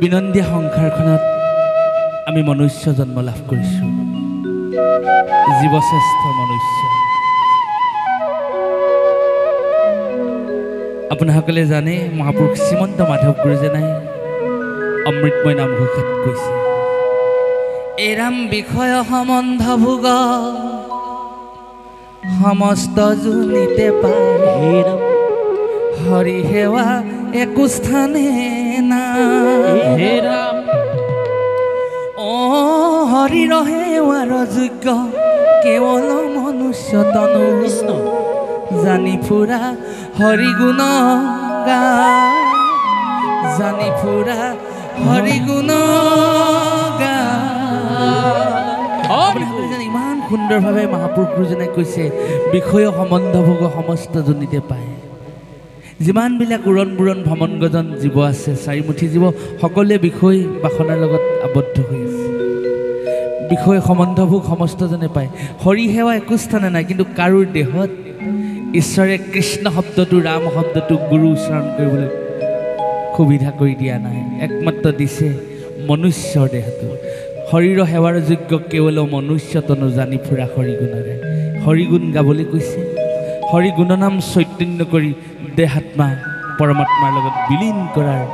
বিনন্দী সংসাৰখনত আমি মনুষ্য জন্ম লাভ কৰিছো। জীবশ্ৰেষ্ঠ মনুষ্য আপোনাসকলে জানে মহাপুৰুষ শ্ৰীমন্ত মাধৱ গুৰুজনাই অমৃতময় নাম ঘোষাত কৈছে, এৰাম বিষয় সম্বন্ধ ভোগ সমস্ত জুনিতে পাই হৰি সেৱা একো স্থানে না। অ হৰিৰ সেৱাৰ যোগ্য কেৱল মনুষ্য তনু কৃষ্ণ জানি ফুৰা হৰি গুণ গা, জানি ফুৰা হৰি গুণ গা। ইমান সুন্দৰভাৱে মহাপুৰুষ গুৰুজনাই কৈছে বিষয় সম্বন্ধ ভোগ সমস্ত জনিতে পায়। যিমানবিলাক উৰণ বুৰণ ভ্ৰমণ গজন জীৱ আছে, চাৰিমুঠি জীৱ সকলোৱে বিষয় বাসনাৰ লগত আবদ্ধ হৈ আছে। বিষয় সম্বন্ধ ভোগ সমস্তজনে পায়, হৰি সেৱা একো স্থানে নাই। কিন্তু কাৰো দেহত ঈশ্বৰে কৃষ্ণ শব্দটো, ৰাম শব্দটো, গুৰু উচ্চাৰণ কৰিবলৈ সুবিধা কৰি দিয়া নাই। একমাত্ৰ দিছে মনুষ্যৰ দেহটো। শৰীৰ সেৱাৰ যোগ্য কেৱল মনুষ্যতনো জানি ফুৰা হৰি গুণৰে। হৰি গুণ গাবলৈ কৈছে, হৰি গুণনাম চৈতন্য কৰি দেহাত্মা পৰমাত্মাৰ লগত বিলীন কৰাৰ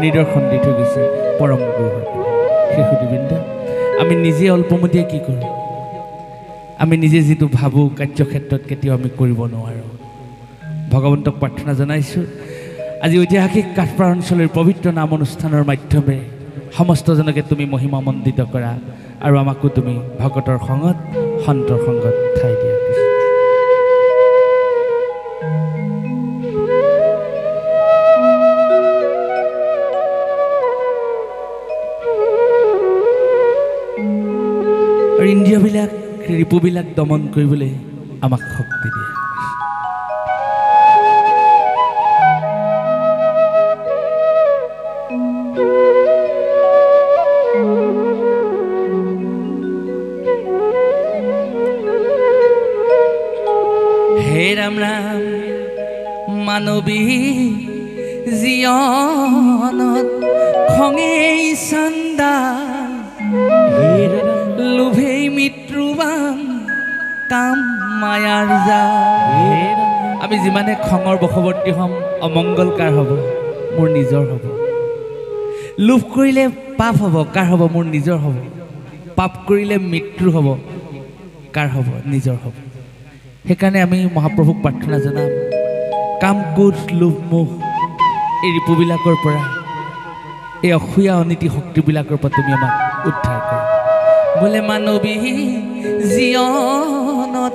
নিদৰ্শন দি থৈ গৈছে পৰম গুৰু। সেইসুধিবৃন্দ, আমি নিজে অল্পমতীয়া কি কৰোঁ? আমি নিজে যিটো ভাবোঁ কাৰ্যক্ষেত্ৰত কেতিয়াও আমি কৰিব নোৱাৰোঁ। ভগৱন্তক প্ৰাৰ্থনা জনাইছোঁ, আজি ঐতিহাসিক কাঠপাৰ অঞ্চলৰ পবিত্ৰ নাম অনুষ্ঠানৰ মাধ্যমেৰে সমস্তজনকে তুমি মহিমামণ্ডিত কৰা আৰু আমাকো তুমি ভকতৰ সংগত, সন্তৰ সংগত ঠাই দিয়া। ইন্দ্ৰিয়বিলাক, ৰিপুবিলাক দমন কৰিবলৈ আমাক শক্তি দিয়া। হে ৰাম ৰাম মানৱী জীৱনত খঙে চন্দা লোভেই মৃত্যুবান কাম মায়াৰ জাল। আমি যিমানে খঙৰ বশৱৰ্তী হ'ম অমংগলকাৰ হ'ব, মোৰ নিজৰ হ'ব। লোভ কৰিলে পাপ হ'ব, কাৰ হ'ব? মোৰ নিজৰ হ'ব। পাপ কৰিলে মৃত্যু হ'ব, কাৰ হ'ব? নিজৰ হ'ব। সেইকাৰণে আমি মহাপ্ৰভুক প্ৰাৰ্থনা জনাম, কাম ক্ৰোধ লোভ মোহ এই ৰিপুবিলাকৰ পৰা, এই অসূয়া অনীতি শক্তিবিলাকৰ পৰা তুমি আমাক উদ্ধাৰ কৰা। বোলে মানৱী জীৱনত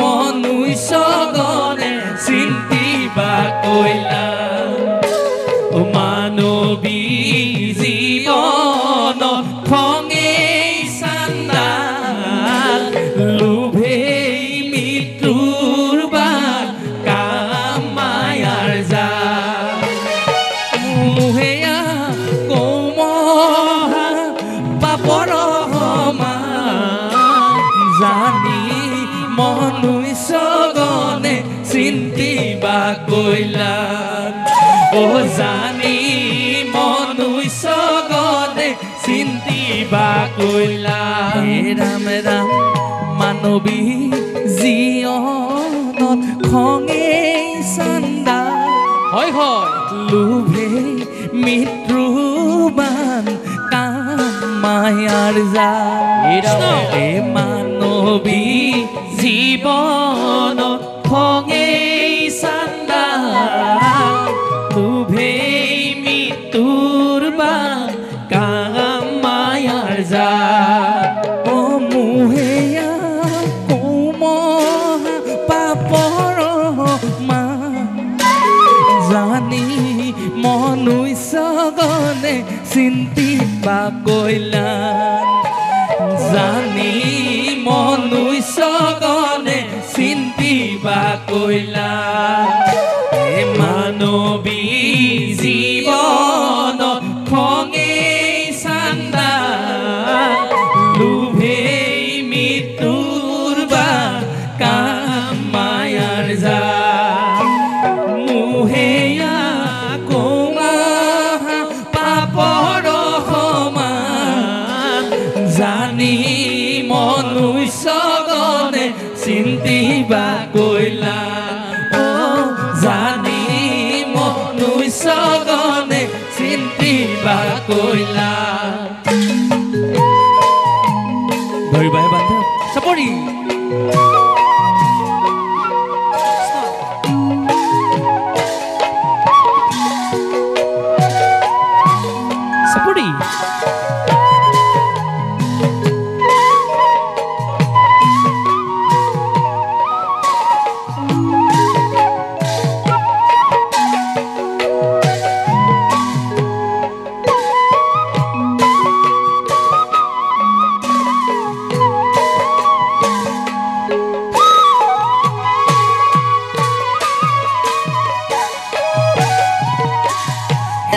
মনুষ্যগণে চিন্তি কৈলা, মানৱী জীৱন খঙে চান্দাল লোভেই মৃত্যুৰ বান কাম মায়াৰ জাল। মোহেয়া কমহা পাপৰ সমান জানি মনুষ্যগণে চিন্তিবা কৈলা। ও জানি মনুষ্যগণে চিন্তিবা কৈলা। ৰাম ৰাম মানৱী জীৱনত খঙে চান্দা হয় হয় লোভে মৃত্যুবান কাম মায়াৰ জাল। মানৱী জীৱন খঙে চান্দাল লোভেই মৃত্যুৰ বান কাম মায়াৰ জাল। অ মোহেয়া কমহা পাপৰ সমান জানি মনুষ্যগণে চিন্তিবা কৈলা। জানি मनुष्य गणे चिंती कईला मानवी जीवन खगे चांदा लुभे मृत्युर काम मायार जा मुहेया कोमा पापर समान जानी मनुष्य गणे चिंती कईला सगने चिंती कईला सपरी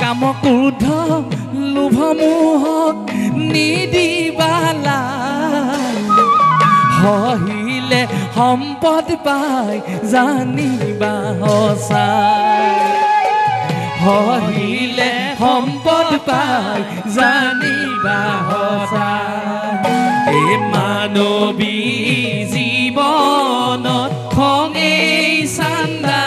काम क्रोध लोभ मोहक निदिबाला हहिले सम्पद पाई जानिबा हसा हहिले सम्पद पाई जानिबा हसा ए मानवी जीवन ठगे चांदा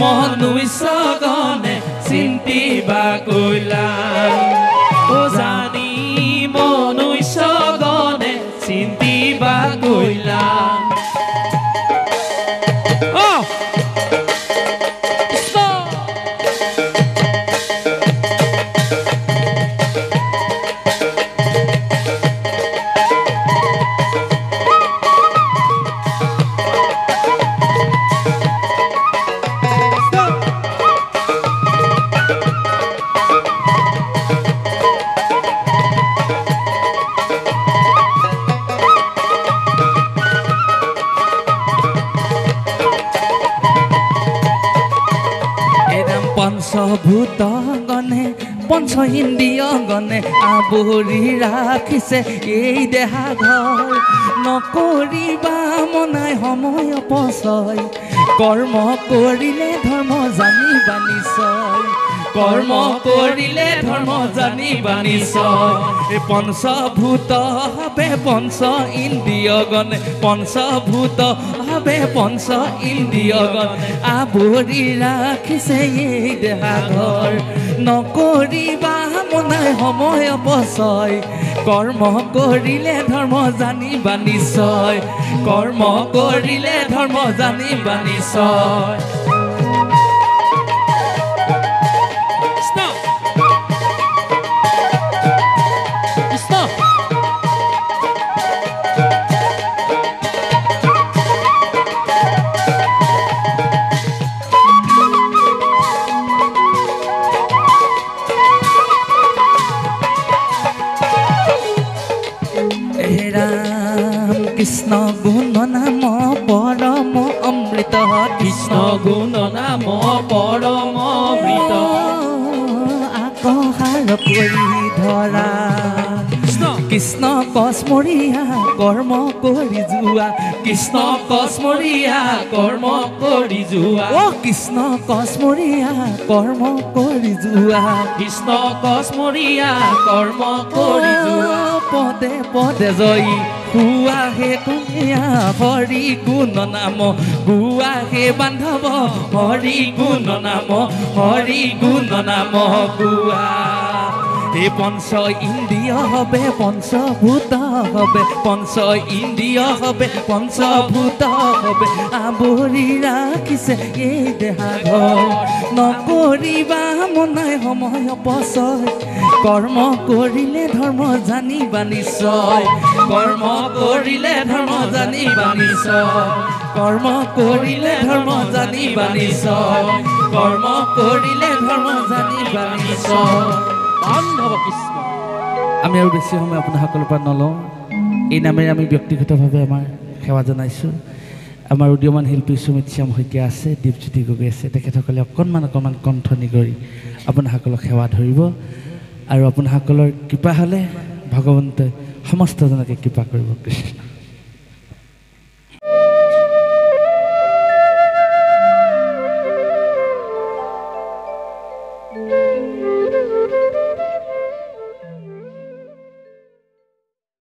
मनुष्य गणे चिंती कईला जानी मनुष्य गणे चिंती कईला पंचभूत गणे पंच इंद्रिय गणे आवरी राखिसे ये देहा घर नकरिबा मनाय समय अपचय कर्म करिले धर्म जानिबा निश्चय कर्म करिले धर्म जानिबा निश्चय पंचभूत हबे पंच इंद्रिय गणे पंचभूत हबे पंच इंद्रिय गणे आवरी राखिसे ये देहा घर नकरिबा मनाय समय अपचय कर्म करिले धर्म जानिबा निश्चय कर्म करिले धर्म जानिबा निश्चय कृष्ण गुण नाम परम अमृत कृष्ण गुण नाम परम अमृत आकहार परि धरा कृष्ण कसमरिया कर्म करि जुआ कृष्ण कसमरिया कर्म करि जुआ ओ कृष्ण कसमरिया कर्म करि जुआ कृष्ण कसमरिया कर्म करि जुआ पदे पदे जयी गुआहे कुनिया हरि गुण नाम गुआहे बांधव हरि गुण नाम गुआ हे पंच इंद्रिय हबे पंचभूत हबे पंच इंद्रिय हबे पंचभूत हबे आवरी राखिसे ए देहाघर नकरिबा मनाय समय अपचय कर्म करिले धर्म जानिबा निश्चय कर्म करिले धर्म जानिबा निश्चय कर्म करिले धर्म जानिबा निश्चय कर्म करिले धर्म जानिबा निश्चय बांधव कृष्ण आम बेसि समय अपना नल ये नाम व्यक्तिगत भाव सेवा जानाइसो आम उदीयमान शिल्पी सुमित श्याम शइकिया आछे दीपज्योति गगৈ आछे तेखेतসকলে অকণমান অকণমান কণ্ঠনি কৰি আপোনাসকলক সেৱা ধৰিব আৰু আপোনাসকলৰ কৃপা হলে ভগৱন্তই সমস্তজনকে কৃপা কৰিব। কৃষ্ণ।